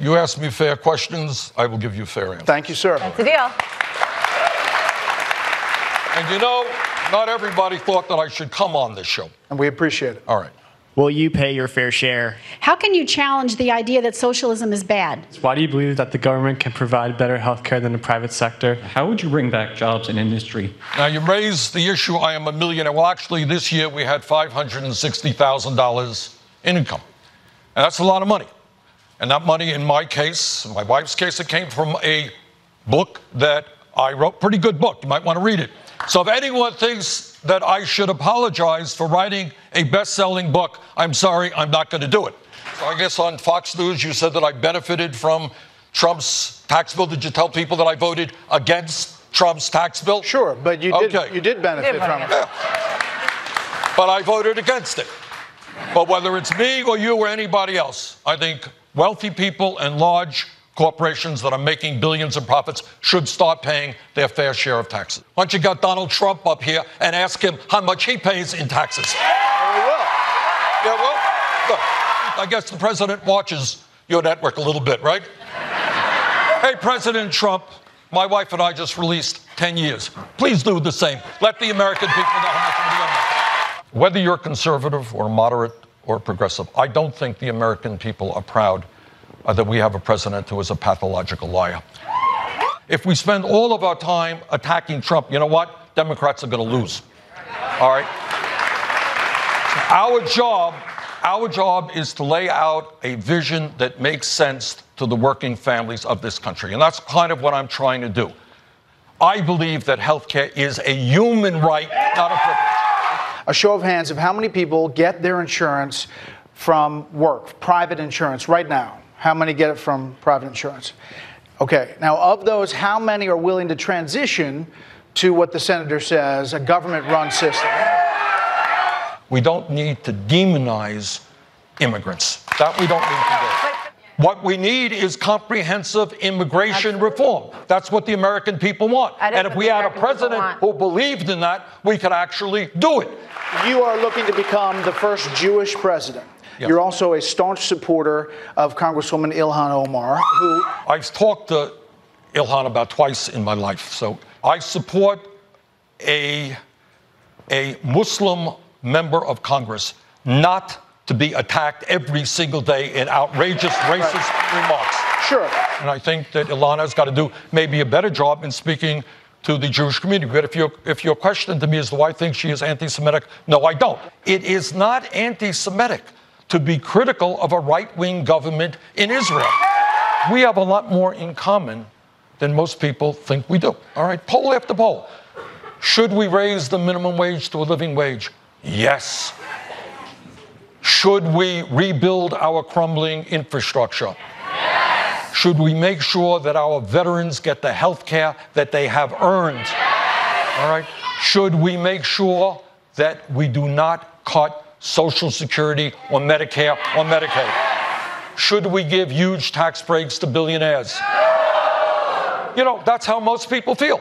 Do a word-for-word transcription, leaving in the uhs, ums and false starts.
You ask me fair questions, I will give you fair answers. Thank you, sir. That's the deal. And you know, not everybody thought that I should come on this show. And we appreciate it. All right. Will you pay your fair share? How can you challenge the idea that socialism is bad? Why do you believe that the government can provide better health care than the private sector? How would you bring back jobs and industry? Now, you raised the issue, I am a millionaire. Well, actually, this year we had five hundred sixty thousand dollars in income. And that's a lot of money. And that money, in my case, my wife's case, it came from a book that I wrote. Pretty good book. You might want to read it. So if anyone thinks that I should apologize for writing a best-selling book, I'm sorry, I'm not going to do it. So I guess on Fox News you said that I benefited from Trump's tax bill. Did you tell people that I voted against Trump's tax bill? Sure, but you did, okay. you did benefit you did from it. Yeah. But I voted against it. But whether it's me or you or anybody else, I think wealthy people and large corporations that are making billions in profits should start paying their fair share of taxes. Why don't you get Donald Trump up here and ask him how much he pays in taxes? Yeah, we will. Yeah, well, look, I guess the president watches your network a little bit, right? Hey, President Trump, my wife and I just released ten years. Please do the same. Let the American people know how much we owe. Whether you're conservative or moderate or progressive, I don't think the American people are proud Uh, that we have a president who is a pathological liar. If we spend all of our time attacking Trump, you know what? Democrats are going to lose. All right? Our job, our job is to lay out a vision that makes sense to the working families of this country. And that's kind of what I'm trying to do. I believe that health care is a human right, not a privilege. A show of hands of how many people get their insurance from work, private insurance, right now. How many get it from private insurance? Okay, now of those, how many are willing to transition to what the senator says, a government-run system? We don't need to demonize immigrants. That we don't need to do. What we need is comprehensive immigration Absolutely. reform. That's what the American people want. And if we had a president who believed in that, we could actually do it. You are looking to become the first Jewish president. Yep. You're also a staunch supporter of Congresswoman Ilhan Omar, who... I've talked to Ilhan about twice in my life. So I support a, a Muslim member of Congress not to be attacked every single day in outrageous racist right. remarks. Sure. And I think that Ilhan has got to do maybe a better job in speaking to the Jewish community. But if your, if your question to me is, do I think she is anti-Semitic? No, I don't. It is not anti-Semitic to be critical of a right-wing government in Israel. We have a lot more in common than most people think we do. All right, poll after poll. Should we raise the minimum wage to a living wage? Yes. Should we rebuild our crumbling infrastructure? Yes. Should we make sure that our veterans get the health care that they have earned? Yes. All right, should we make sure that we do not cut Social Security or Medicare or Medicaid? Should we give huge tax breaks to billionaires? You know, that's how most people feel.